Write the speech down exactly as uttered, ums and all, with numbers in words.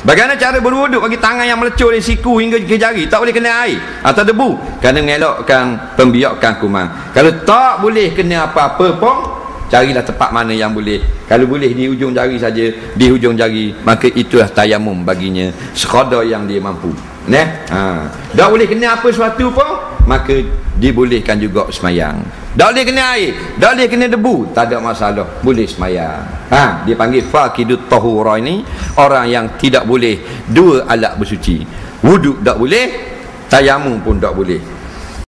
Bagaimana cara berwuduk bagi tangan yang melecur dari siku hingga ke jari? Tak boleh kena air atau debu kerana mengelakkan pembiakan kuman. Kalau tak boleh kena apa-apa pun, carilah tempat mana yang boleh. Kalau boleh di hujung jari saja, di hujung jari, maka itulah tayamum baginya, sekadar yang dia mampu. Nah, ha. Tak boleh kena apa sesuatu pun, maka dibolehkan juga semayang. Tak boleh kena air, tak boleh kena debu, tak ada masalah, boleh semayang. Ha, dia panggil faqidut tahura ini, orang yang tidak boleh dua alat bersuci. Wuduk tak boleh, tayamum pun tak boleh.